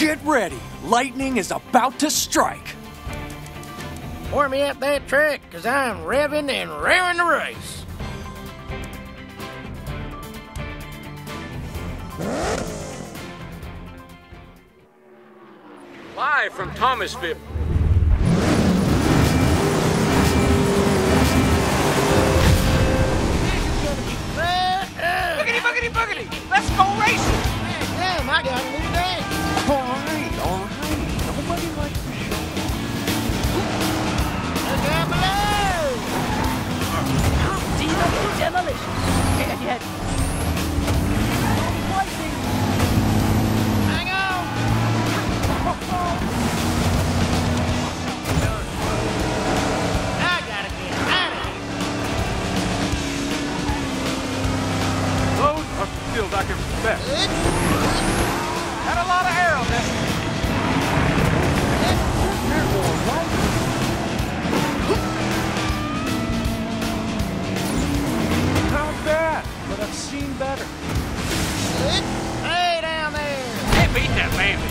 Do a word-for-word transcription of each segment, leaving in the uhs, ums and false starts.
Get ready. Lightning is about to strike. Pour me up that track, because I'm revving and raring to race. Live from Thomas Vip. Boogity, boogity, boogity. Let's go racing. Damn, I got a new bag. All right, all right. Nobody likes me. Look out below. Humpty, Humpty demolition. And yet. Hang on. I gotta get out of here. Load up the field I can best. Had a lot of air on this. Not bad, but I've seen better. Hey, down there. They beat that baby.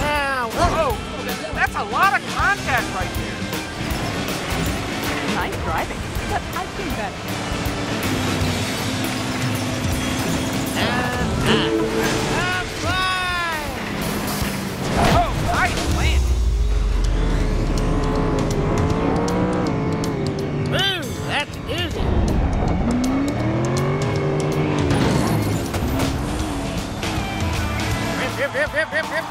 Now, whoa, that's a lot of contact right there. Nice driving, but I've seen better. I'm flying! Oh, nice landing! Woo, that's a doozy! Rip, rip, rip, rip, rip, rip, rip!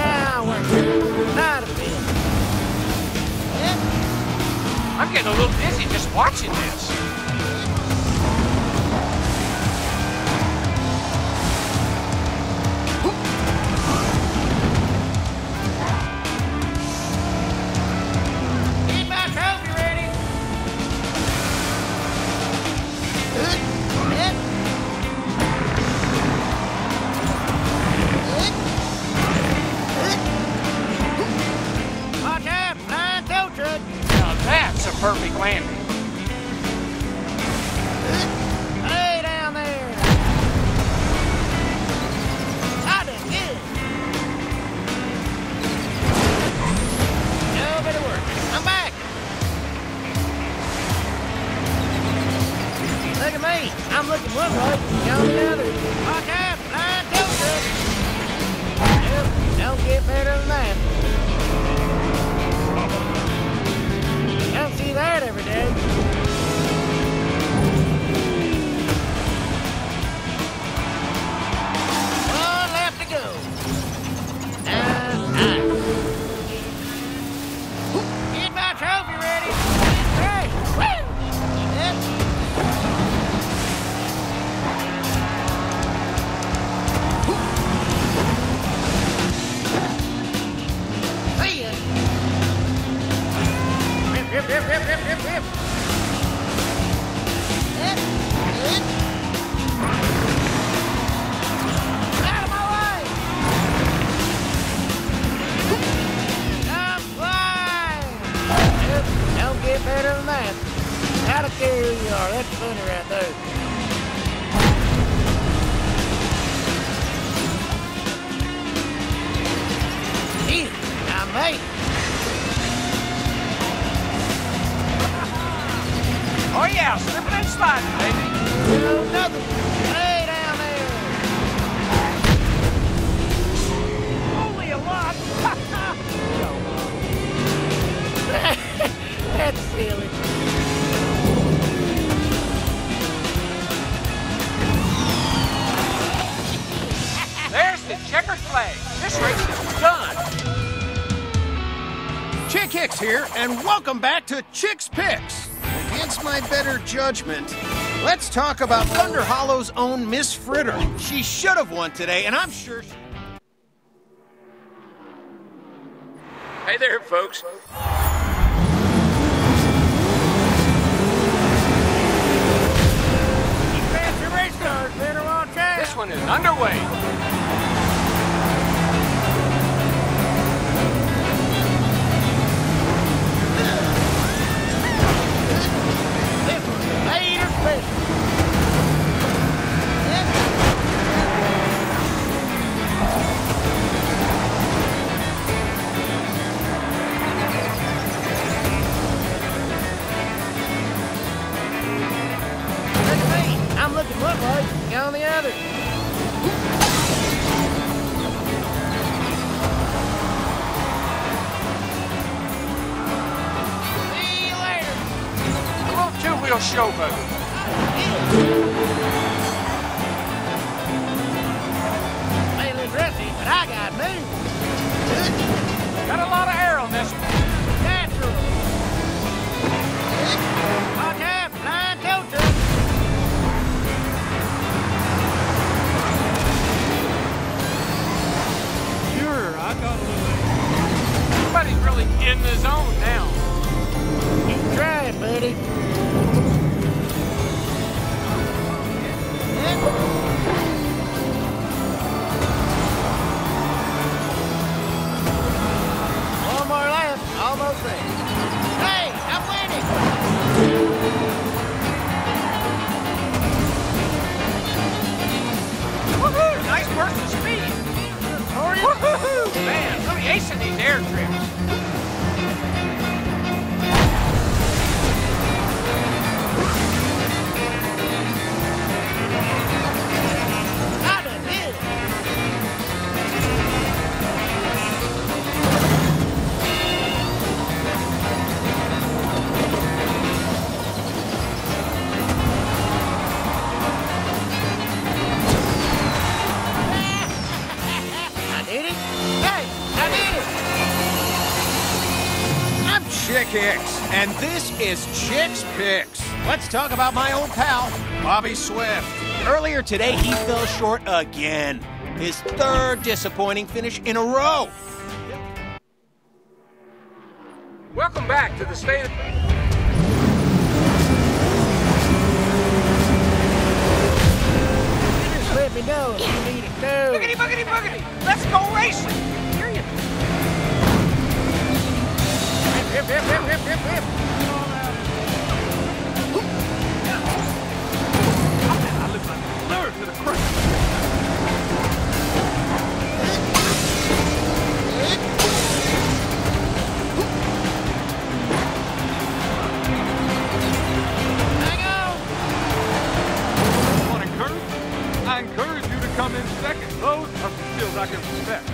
Now we're not a bit. I'm getting a little dizzy just watching this. Perfect landing. Hey, down there. I did good. No better work. I'm back. Look at me. I'm looking one way, y'all the other. Watch out. I don't do it. Nope, don't get better than that. See that every day. One left to go. Nine, nine. Get my trophy ready. It's great. Woo! Yeah. See ya. Rip, rip, rip, rip, rip, rip. Hit, hit. Out of my way! I'm flying! Nope, don't get better than that. Out of care who you are, that's funny right there. Jeez, I made it. Oh yeah, slipping and sliding, baby. No, nothing. Way down there. Only a lot. That's silly. There's the checkered flag. This race is done. Chick Hicks here, and welcome back to Chick's Picks. Against my better judgment, let's talk about Thunder Hollow's own Miss Fritter. She should have won today, and I'm sure she... Hey there, folks. You passed your race cars, better watch out. This one is underway. Later, please. leg, down the other. See you later. I love two-wheel showboating. They look dressy, but I got moves. Got a lot of air on this one. I got a little... Everybody's really in the zone now. Keep trying, buddy. One more lap, almost there. Hey, I'm winning! Woohoo! Nice burst of speed. Woohoo! Man, really acing these air trips. Got it, did Chick Hicks, and this is Chick's Picks. Let's talk about my old pal, Bobby Swift. Earlier today, he fell short again. His third disappointing finish in a row. Welcome back to the state of... Just let me know if you need it, too. Boogity, boogity, boogity. Let's go racing. Rip, rip, rip, rip, rip, rip. I look like a lure to the crunch. Hang on! Want to curve? I encourage you to come in second. Those are the skills I can respect.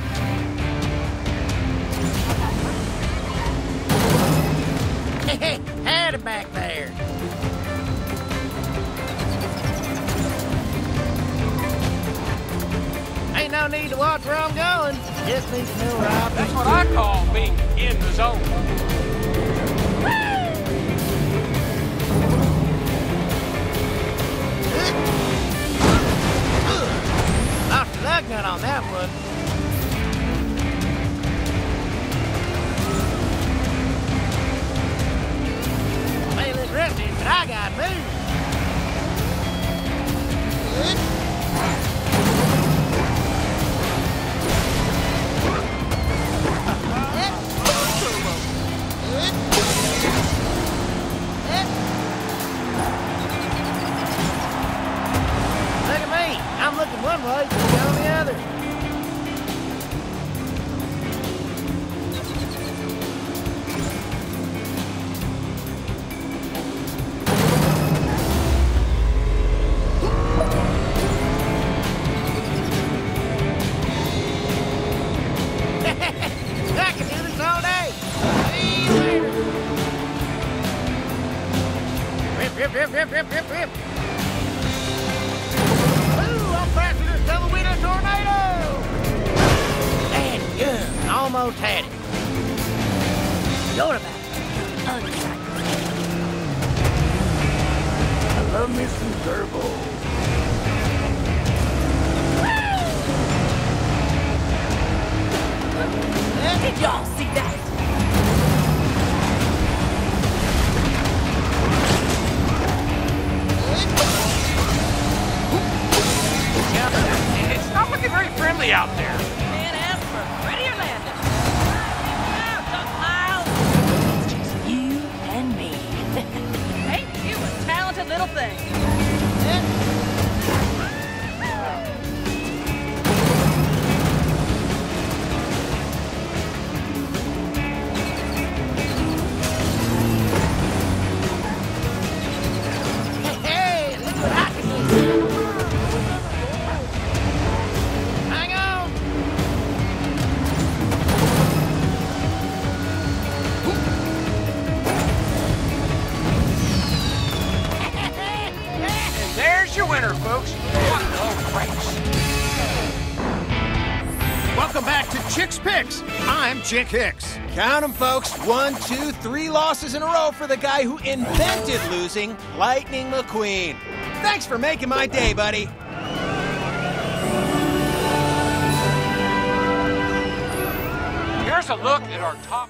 Had it back there. Ain't no need to watch where I'm going. Just need to know where I'm going. That's what I call being in the zone. Woo! Lost your lug nut on that one. I got moved. Look at me. I'm looking one way, down the other. Rip, rip, rip, rip, rip. Ooh, I'm faster than a Tullawita tornado! And good, almost had it. You're about it. Okay. I love me some turbo. Did y'all see that? It's not looking very friendly out there. Man, ask for prettier landing. It's just you and me. Ain't you a talented little thing? Hey, look what I can do. breaks. Welcome back to Chick's Picks. I'm Chick Hicks. Count them, folks. One, two, three losses in a row for the guy who invented losing, Lightning McQueen. Thanks for making my day, buddy. Here's a look at our top...